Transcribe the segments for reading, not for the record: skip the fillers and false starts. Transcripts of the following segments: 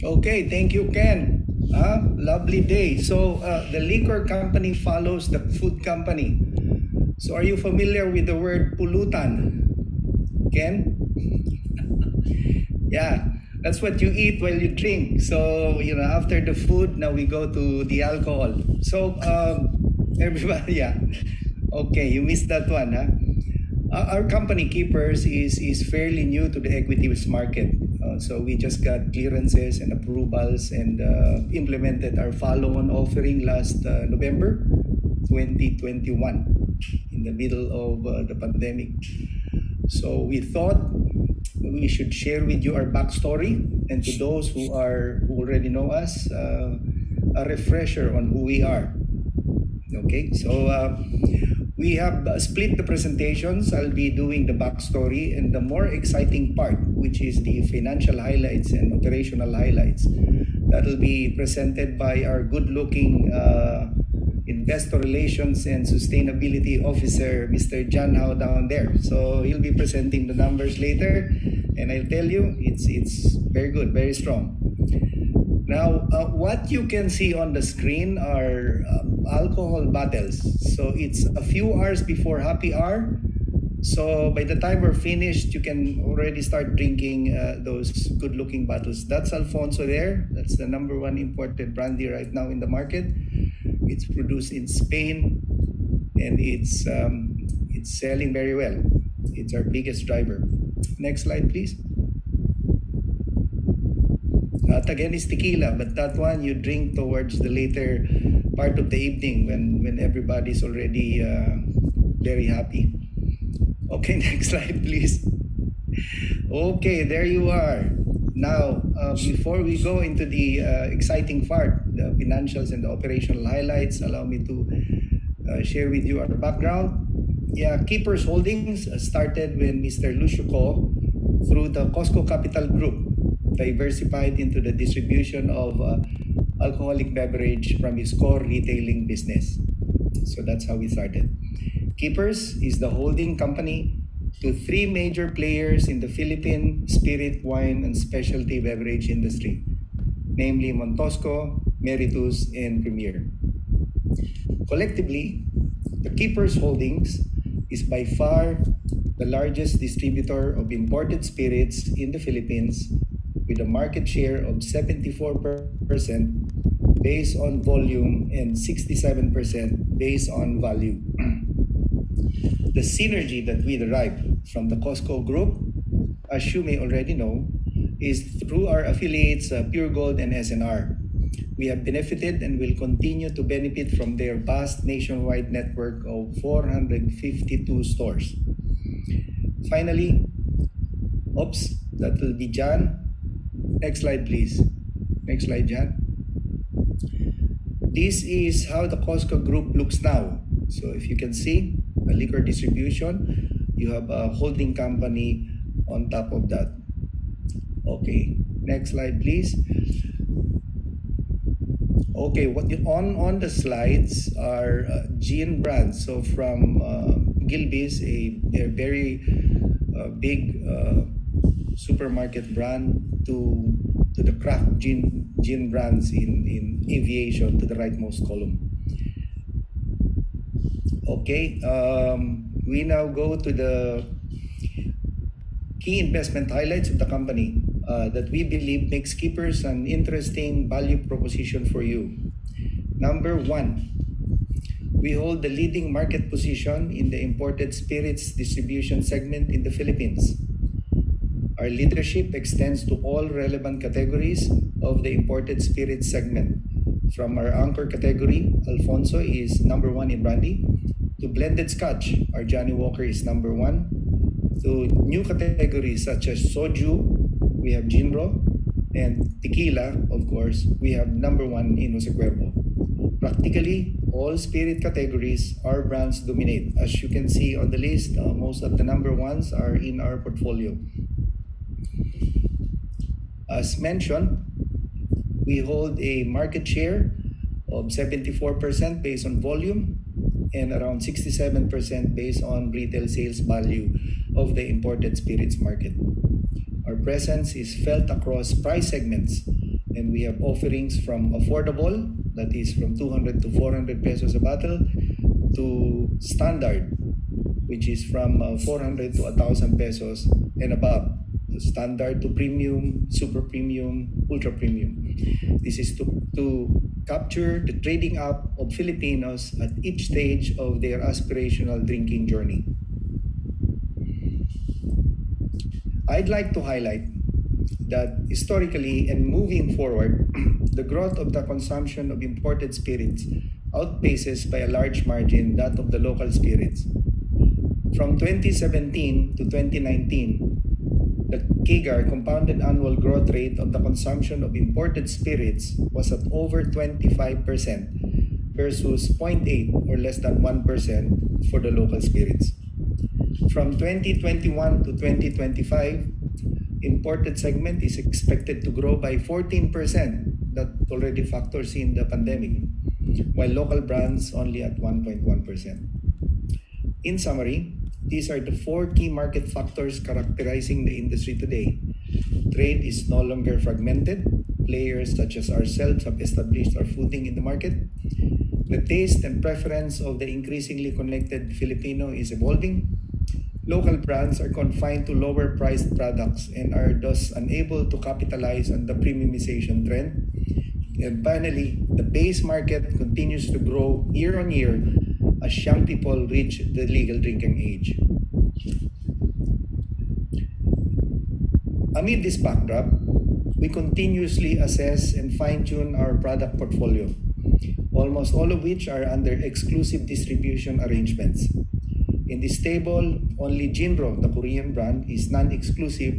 Okay, thank you, Ken. Lovely day. So the liquor company follows the food company. So are you familiar with the word pulutan, Ken? Yeah, that's what you eat while you drink. So, you know, after the food, now we go to the alcohol. So everybody, yeah. Okay, you missed that one, huh? Our company, Keepers, is fairly new to the equities market. So we just got clearances and approvals and implemented our follow-on offering last November 2021 in the middle of the pandemic. So we thought we should share with you our backstory, and to those who already know us, a refresher on who we are. Okay, so we have split the presentations. I'll be doing the backstory and the more exciting part, which is the financial highlights and operational highlights. That will be presented by our good-looking investor relations and sustainability officer, Mr. Jan Hao down there. So he'll be presenting the numbers later, and I'll tell you, it's very good, very strong. Now, what you can see on the screen are alcohol bottles. So it's a few hours before happy hour. So by the time we're finished, you can already start drinking those good-looking bottles. That's Alfonso there. That's the #1 imported brandy right now in the market. It's produced in Spain, and it's selling very well. It's our biggest driver. Next slide, please. That again is tequila, but that one you drink towards the later part of the evening when everybody's already very happy. Okay, next slide, please. Okay, there you are. Now, before we go into the exciting part, the financials and the operational highlights, allow me to share with you our background. Yeah, Keepers Holdings started when Mr. Lucio Co, through the Cosco Capital Group, diversified into the distribution of alcoholic beverage from his core retailing business. So that's how we started. Keepers is the holding company to 3 major players in the Philippine spirit, wine, and specialty beverage industry, namely Montosco, Meritus, and Premier. Collectively, the Keepers Holdings is by far the largest distributor of imported spirits in the Philippines, with a market share of 74% based on volume and 67% based on value. The synergy that we derive from the Cosco Group, as you may already know, is through our affiliates Puregold and SNR. We have benefited and will continue to benefit from their vast nationwide network of 452 stores. Finally, oops, that will be Jan. Next slide, please. Next slide, Jan. This is how the Cosco Group looks now. So if you can see, a liquor distribution, you have a holding company on top of that. Okay, next slide, please. Okay, what you, on the slides are gin brands. So from Gilby's, a very big supermarket brand, to the craft gin brands in aviation, to the rightmost column. Okay, we now go to the key investment highlights of the company that we believe makes Keepers an interesting value proposition for you. #1, we hold the leading market position in the imported spirits distribution segment in the Philippines. Our leadership extends to all relevant categories of the imported spirits segment. From our anchor category, Alfonso is #1 in brandy, to blended scotch, our Johnny Walker is #1, to new categories such as soju, we have Jinro, and tequila, of course, we have #1 in Jose Cuervo. Practically all spirit categories, our brands dominate. As you can see on the list, most of the #1s are in our portfolio. As mentioned, we hold a market share of 74% based on volume and around 67% based on retail sales value of the imported spirits market. Our presence is felt across price segments, And we have offerings from affordable, that is from 200 to 400 pesos a bottle, to standard, which is from 400 to 1,000 pesos and above. Standard to premium, super premium, ultra premium. This is to capture the trading up of Filipinos at each stage of their aspirational drinking journey. I'd like to highlight that historically and moving forward, the growth of the consumption of imported spirits outpaces by a large margin that of the local spirits. From 2017 to 2019, the CAGR, compounded annual growth rate, of the consumption of imported spirits was at over 25% versus 0.8 or less than 1% for the local spirits. From 2021 to 2025, imported segment is expected to grow by 14%. That already factors in the pandemic, while local brands only at 1.1%. In summary, these are the four key market factors characterizing the industry today. Trade is no longer fragmented. Players such as ourselves have established our footing in the market. The taste and preference of the increasingly connected Filipino is evolving. Local brands are confined to lower priced products and are thus unable to capitalize on the premiumization trend. And finally, the base market continues to grow year on year as young people reach the legal drinking age. Amid this backdrop, we continuously assess and fine-tune our product portfolio, almost all of which are under exclusive distribution arrangements. In this table, only Jinro, the Korean brand, is non-exclusive,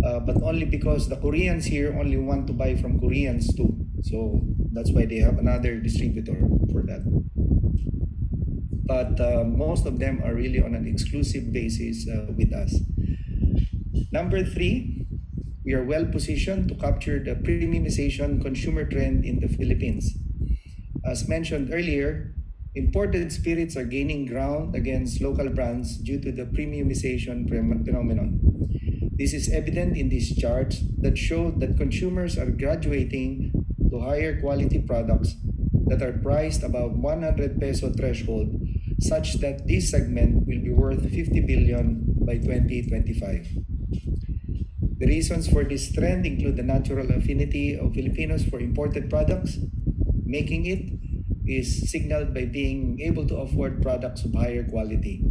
but only because the Koreans here only want to buy from Koreans too. So that's why they have another distributor for that. But most of them are really on an exclusive basis with us. Number three, we are well positioned to capture the premiumization consumer trend in the Philippines. As mentioned earlier, imported spirits are gaining ground against local brands due to the premiumization phenomenon. This is evident in these charts that show that consumers are graduating to higher quality products that are priced above 100 peso threshold, such that this segment will be worth 50 billion by 2025. The reasons for this trend include the natural affinity of Filipinos for imported products, making it is signaled by being able to afford products of higher quality.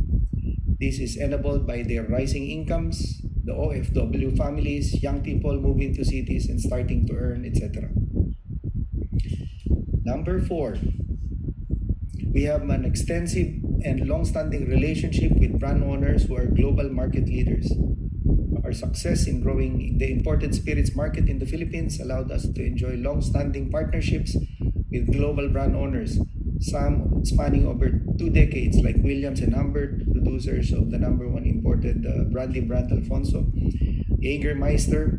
This is enabled by their rising incomes, the OFW families, young people moving to cities and starting to earn, etc. Number four, we have an extensive and long-standing relationship with brand owners who are global market leaders. Our success in growing the imported spirits market in the Philippines allowed us to enjoy long-standing partnerships with global brand owners, some spanning over 2 decades, like Williams and Humbert, producers of the #1 imported brandy brand Alfonso, Jägermeister,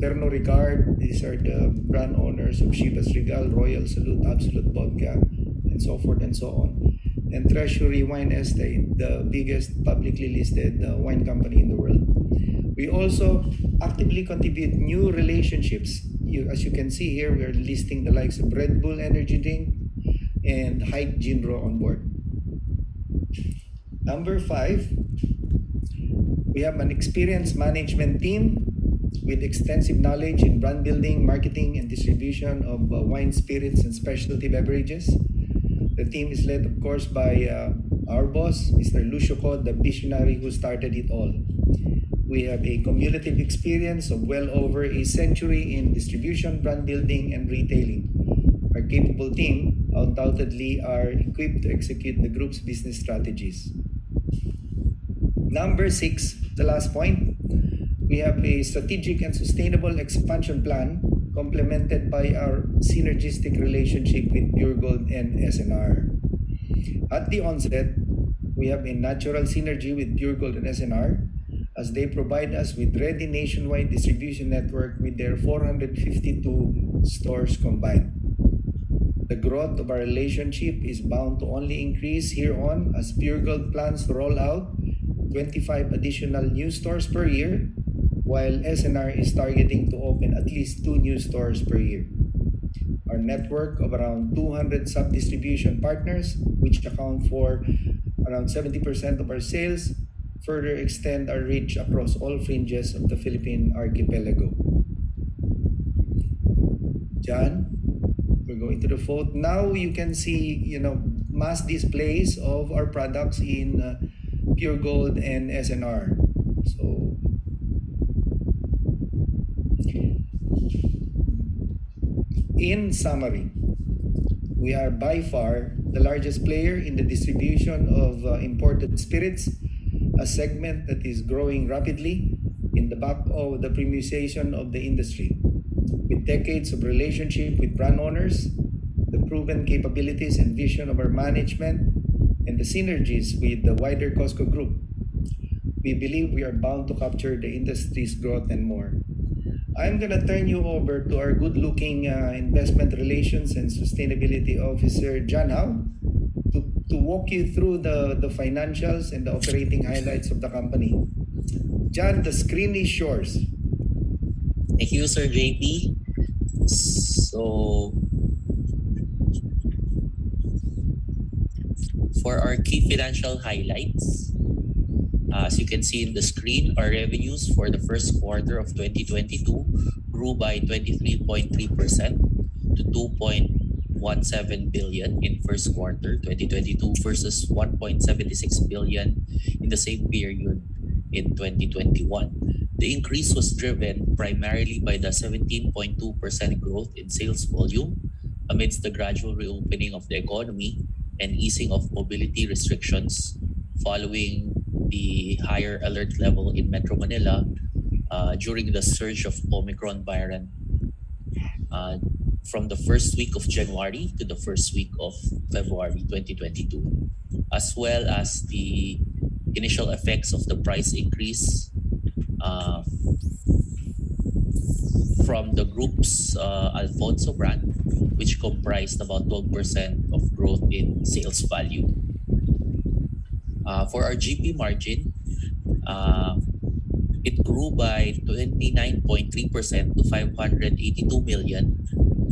Pernod Ricard, these are the brand owners of Chivas Regal, Royal Salute, Absolut Vodka, and so forth and so on. And Treasury Wine Estate, the biggest publicly listed wine company in the world. We also actively contribute new relationships. As you can see here, we are listing the likes of Red Bull Energy Drink and Hite Jinro on board. Number five, we have an experienced management team with extensive knowledge in brand building, marketing, and distribution of wine, spirits, and specialty beverages. The team is led, of course, by our boss, Mr. Lucio Co, the visionary who started it all. We have a cumulative experience of well over a century in distribution, brand building, and retailing. Our capable team undoubtedly are equipped to execute the group's business strategies. Number six, the last point, we have a strategic and sustainable expansion plan complemented by our synergistic relationship with Puregold and SNR. At the onset, we have a natural synergy with Puregold and SNR, as they provide us with ready nationwide distribution network with their 452 stores combined. The growth of our relationship is bound to only increase here on, as Puregold plans to roll out 25 additional new stores per year, while SNR is targeting to open at least 2 new stores per year. Our network of around 200 sub-distribution partners, which account for around 70% of our sales, further extend our reach across all fringes of the Philippine archipelago. John, we're going to the photo. Now you can see, you know, mass displays of our products in Puregold and SNR. So, in summary, we are by far the largest player in the distribution of imported spirits, a segment that is growing rapidly in the back of the premiumization of the industry. With decades of relationship with brand owners, the proven capabilities and vision of our management, and the synergies with the wider Cosco Group, we believe we are bound to capture the industry's growth and more. I'm going to turn you over to our good-looking Investment Relations and Sustainability Officer, Jan Hao, to walk you through the financials and the operating highlights of the company. Jan, the screen is yours. Thank you, Sir JP. So, for our key financial highlights, as you can see in the screen, our revenues for the first quarter of 2022 grew by 23.3% to 2.17 billion in first quarter 2022 versus 1.76 billion in the same period in 2021. The increase was driven primarily by the 17.2% growth in sales volume amidst the gradual reopening of the economy and easing of mobility restrictions following the higher alert level in Metro Manila during the surge of Omicron variant from the first week of January to the first week of February 2022, as well as the initial effects of the price increase from the group's Alfonso brand, which comprised about 12% of growth in sales value. For our GP margin, it grew by 29.3% to 582 million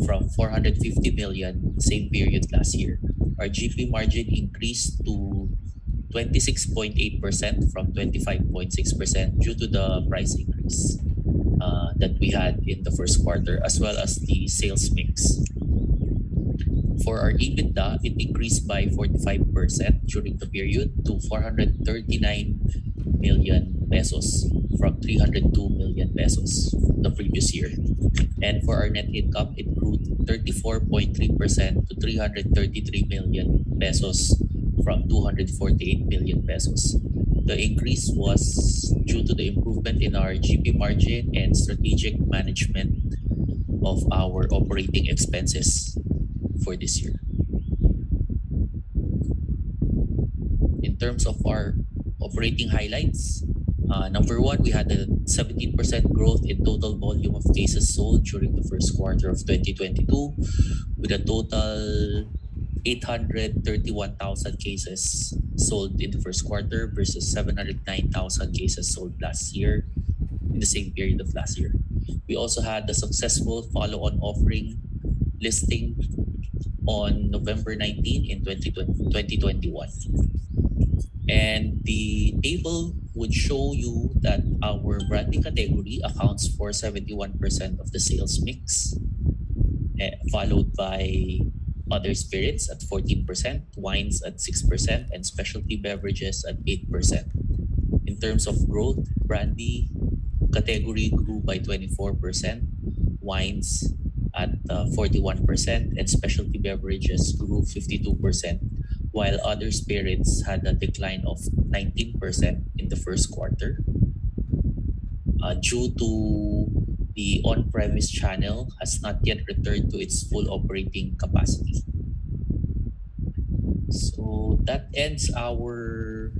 from 450 million same period last year. Our GP margin increased to 26.8% from 25.6% due to the price increase that we had in the first quarter, as well as the sales mix. For our EBITDA, it increased by 45% during the period to 439 million pesos from 302 million pesos the previous year. And for our net income, it grew 34.3% to 333 million pesos from 248 million pesos. The increase was due to the improvement in our GP margin and strategic management of our operating expenses for this year. In terms of our operating highlights, number one, we had a 17% growth in total volume of cases sold during the first quarter of 2022 with a total 831,000 cases sold in the first quarter versus 709,000 cases sold last year in the same period of last year. We also had the successful follow-on offering listing on November 19 in 2021. And the table would show you that our branding category accounts for 71% of the sales mix, followed by other spirits at 14%, wines at 6%, and specialty beverages at 8%. In terms of growth, brandy category grew by 24%, wines at 41%, and specialty beverages grew 52%, while other spirits had a decline of 19% in the first quarter due to the on-premise channel has not yet returned to its full operating capacity. So that ends our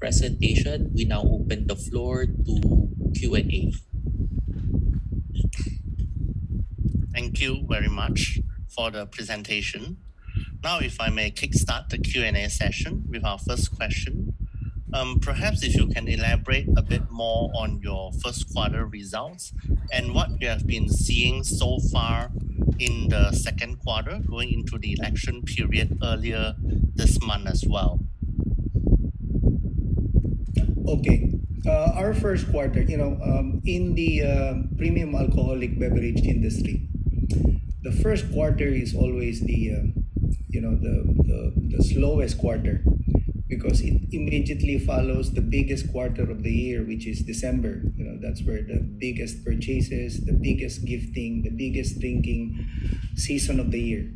presentation. We now open the floor to Q&A. Thank you very much for the presentation. Now, if I may kickstart the Q&A session with our first question Perhaps if you can elaborate a bit more on your first quarter results and what you have been seeing so far in the second quarter going into the election period earlier this month as well. Okay. Our first quarter, you know, in the premium alcoholic beverage industry, the first quarter is always the, you know, the slowest quarter because it immediately follows the biggest quarter of the year, which is December. You know, that's where the biggest purchases, the biggest gifting, the biggest drinking season of the year.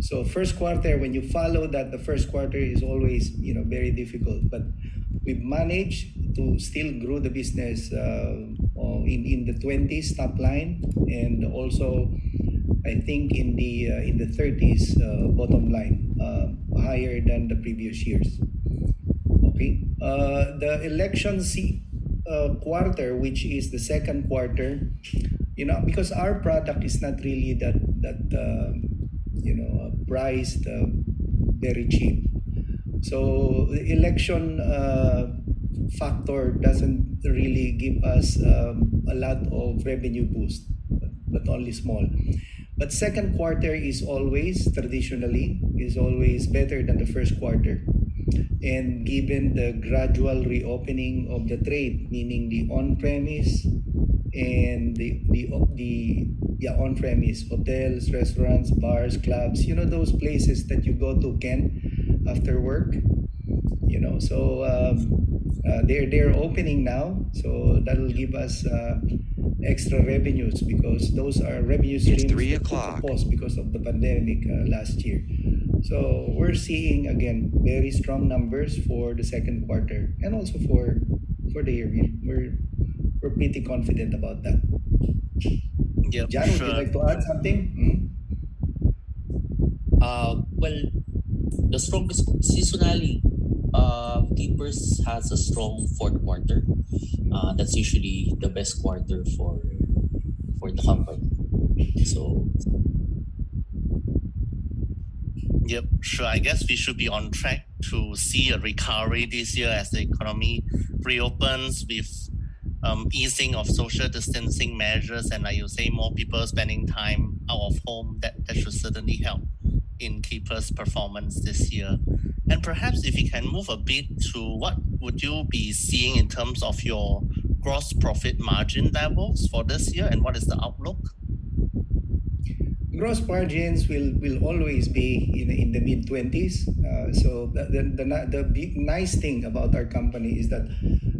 So first quarter, when you follow that, the first quarter is always, you know, very difficult. But we've managed to still grow the business in the 20s top line, and also I think in the 30s bottom line, higher than the previous years. Okay, the election quarter, which is the second quarter, you know, because our product is not really that you know, priced very cheap. So the election factor doesn't really give us a lot of revenue boost, but only small. But second quarter is always, traditionally, is always better than the first quarter. And given the gradual reopening of the trade, meaning the on-premise and the on-premise hotels, restaurants, bars, clubs, you know, those places that you go to, Ken, after work, you know, so they're opening now, so that'll give us extra revenues because those are revenue streams that paused because of the pandemic last year. So we're seeing again very strong numbers for the second quarter and also for the year. We're pretty confident about that. Yeah, Jan, would you like to add something? Well, the strongest seasonally, Keepers has a strong fourth quarter. That's usually the best quarter for the company. So, yep, sure. I guess we should be on track to see a recovery this year as the economy reopens with easing of social distancing measures and, like you say, more people spending time out of home. That should certainly help in Keepers' performance this year. And perhaps if you can move a bit to what would you be seeing in terms of your gross profit margin levels for this year and what is the outlook? Gross margins will always be in the mid-20s. So the big nice thing about our company is that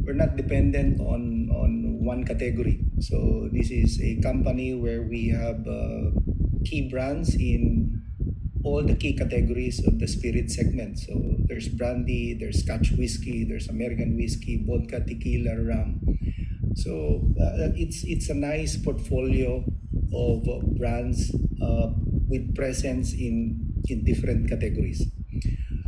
we're not dependent on one category. So this is a company where we have key brands in all the key categories of the spirit segment. So there's brandy, there's Scotch whiskey, there's American whiskey, vodka, tequila, rum. So it's a nice portfolio of brands with presence in different categories.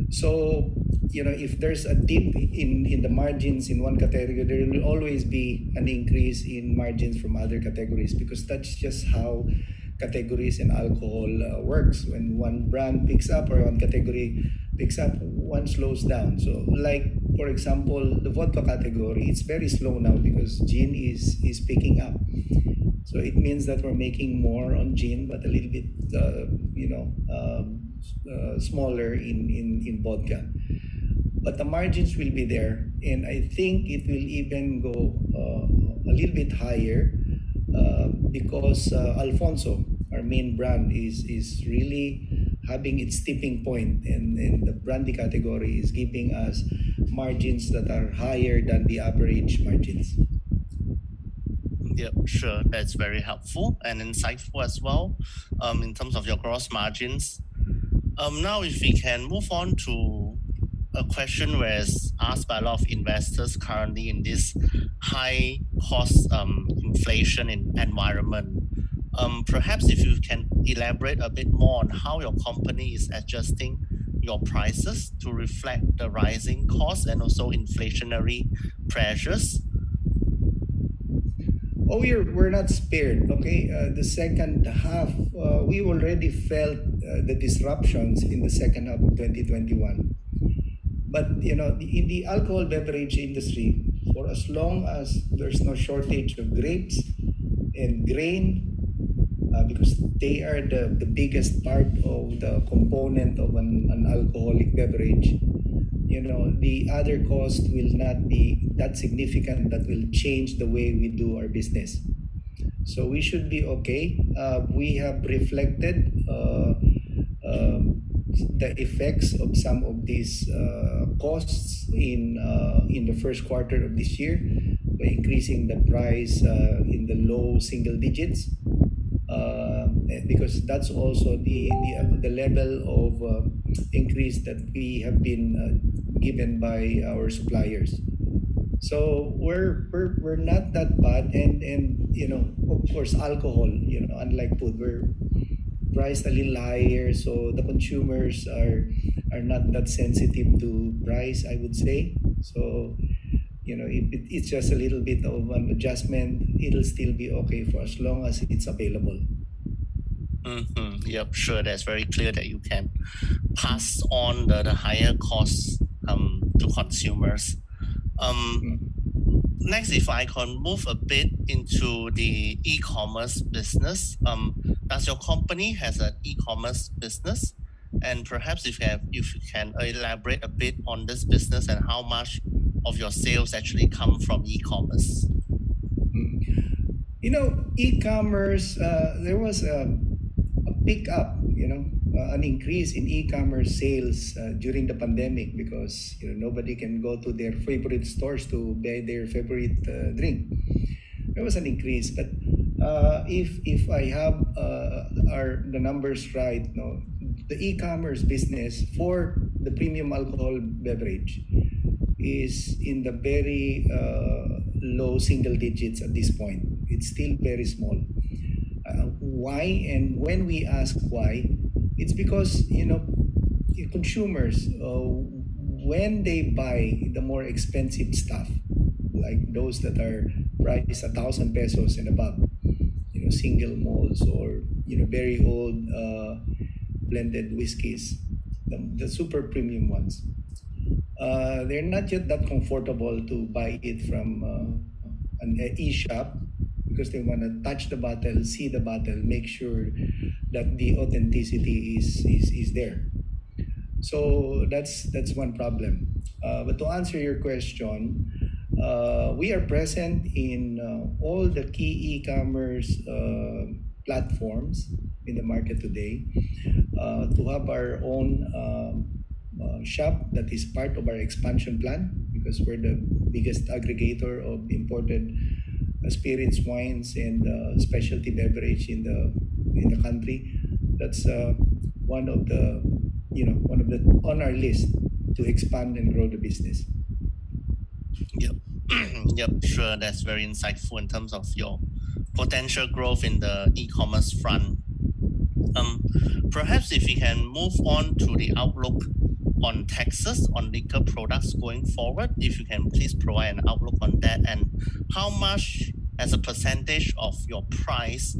So, you know, if there's a dip in the margins in one category, there will always be an increase in margins from other categories because that's just how categories and alcohol works. When one brand picks up or one category picks up, one slows down. So like, for example, the vodka category, it's very slow now because gin is picking up. So it means that we're making more on gin, but a little bit, you know, smaller in vodka. But the margins will be there. And I think it will even go a little bit higher because Alfonso, our main brand, is really having its tipping point, and the brandy category is giving us margins that are higher than the average margins. Yep, sure. That's very helpful and insightful as well in terms of your gross margins. Now, if we can move on to a question where it's asked by a lot of investors currently in this high cost inflation environment. Perhaps if you can elaborate a bit more on how your company is adjusting your prices to reflect the rising costs and also inflationary pressures. Oh, we're not spared, okay? The second half, we already felt the disruptions in the second half of 2021. But you know, in the alcohol beverage industry, for as long as there's no shortage of grapes and grain, because they are the biggest part of the component of an alcoholic beverage, you know, the other cost will not be that significant that will change the way we do our business. So we should be okay. We have reflected the effects of some of these costs in the first quarter of this year by increasing the price in the low single digits, because that's also the level of increase that we have been given by our suppliers. So we're not that bad, and you know, of course, alcohol, you know, unlike food, we're priced a little higher, so the consumers are not that sensitive to price, I would say. So, you know, it's just a little bit of an adjustment. It'll still be okay for as long as it's available. Mm-hmm. Yep, sure. That's very clear that you can pass on the higher costs to consumers. Next, if I can move a bit into the e-commerce business, does your company has an e-commerce business? And perhaps if you can elaborate a bit on this business and how much of your sales actually come from e-commerce? You know, e-commerce, there was a pickup, you know, an increase in e-commerce sales during the pandemic, because you know, nobody can go to their favorite stores to buy their favorite drink. There was an increase, but if I have the numbers right, no, the e-commerce business for the premium alcohol beverage is in the very low single digits at this point. It's still very small. Why? And when we ask why, it's because, you know, consumers, when they buy the more expensive stuff, like those that are priced 1,000 pesos and above, you know, single malts or, you know, very old blended whiskeys, the super premium ones, they're not yet that comfortable to buy it from an e-shop, because they want to touch the bottle, see the bottle, make sure that the authenticity is there. So that's one problem. But to answer your question, we are present in all the key e-commerce platforms in the market today, to have our own shop that is part of our expansion plan, because we're the biggest aggregator of imported spirits, wines, and specialty beverage in the country. That's one of the on our list to expand and grow the business. Yep, yep, sure. That's very insightful in terms of your potential growth in the e-commerce front. Perhaps if we can move on to the outlook on taxes on liquor products going forward, if you can please provide an outlook on that, and how much as a percentage of your price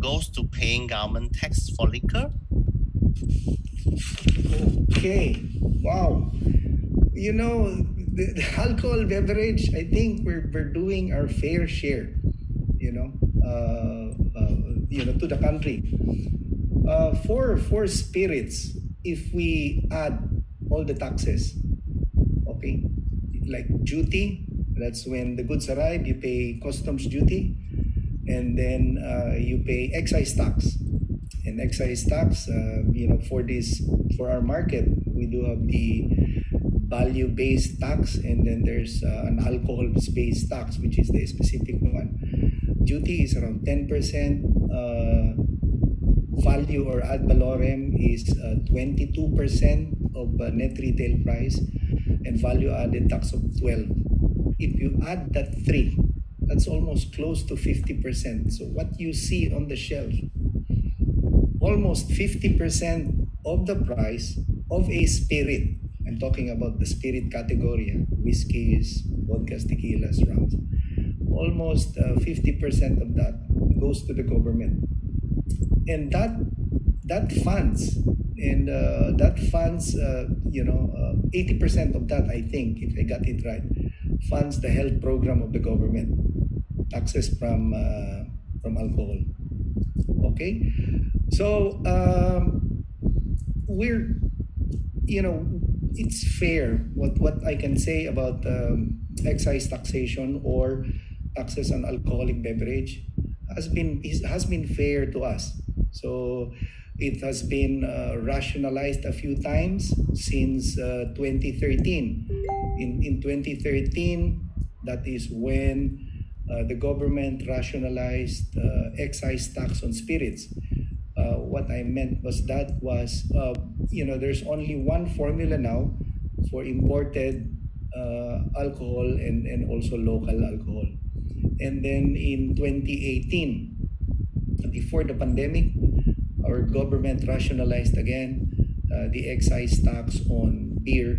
goes to paying government tax for liquor? Okay, wow. You know, the alcohol beverage, I think we're doing our fair share, to the country. For spirits, if we add all the taxes, okay, like duty, that's when the goods arrive, you pay customs duty, and then you pay excise tax. And excise tax, for our market, we do have the value-based tax, and then there's an alcohol-based tax, which is the specific one. Duty is around 10%. Value or ad valorem is 22% of net retail price, and value added tax of 12%. If you add that 3, that's almost close to 50%. So what you see on the shelf, almost 50% of the price of a spirit. I'm talking about the spirit category, whiskeys, vodkas, tequilas, rums. Almost 50% of that goes to the government. and that funds, and that funds, 80% of that, I think, if I got it right, funds the health program of the government, taxes from alcohol. Okay, so we're, it's fair. What I can say about excise taxation or taxes on alcoholic beverage has been fair to us. So it has been rationalized a few times since 2013. In 2013, that is when the government rationalized excise tax on spirits. What I meant was that there's only one formula now for imported alcohol and also local alcohol. And then in 2018, before the pandemic, our government rationalized again the excise tax on beer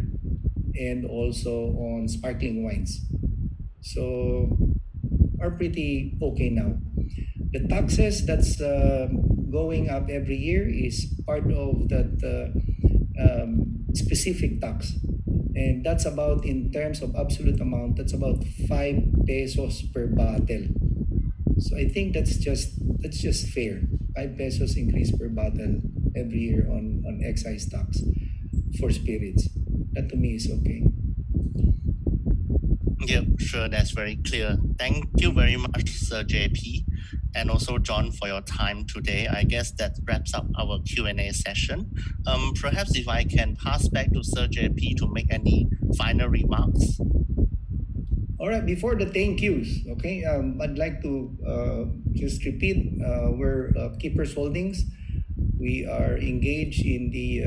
and also on sparkling wines. So are pretty okay now. The taxes that's going up every year is part of that specific tax. And that's about, in terms of absolute amount, that's about 5 pesos per bottle. So I think that's just fair. 5 pesos increase per bottle every year on excise tax for spirits. That to me is okay. Yeah, sure. That's very clear. Thank you very much, Sir JP, and also John, for your time today. I guess that wraps up our Q&A session. Perhaps if I can pass back to Sir JP to make any final remarks. All right. Before the thank yous, okay, I'd like to just repeat, we're Keepers Holdings. We are engaged in the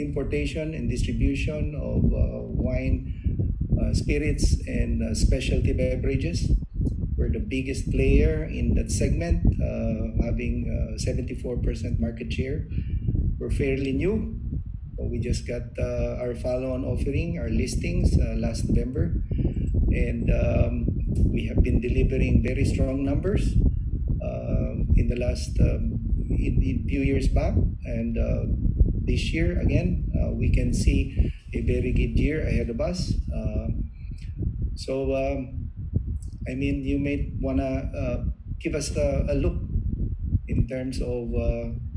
importation and distribution of wine, spirits, and specialty beverages. We're the biggest player in that segment, having 74% market share. We're fairly new. We just got our follow-on offering, our listings, last November. And we have been delivering very strong numbers in the last few years back. And this year, again, we can see a very good year ahead of us. You may wanna give us a look in terms of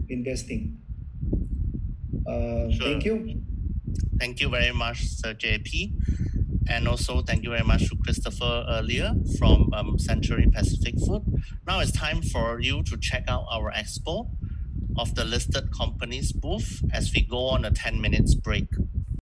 investing. Sure. Thank you. Thank you very much, Sir JP. And also thank you very much to Christopher earlier from Century Pacific Food. Now it's time for you to check out our expo of the listed companies booth as we go on a 10-minute break.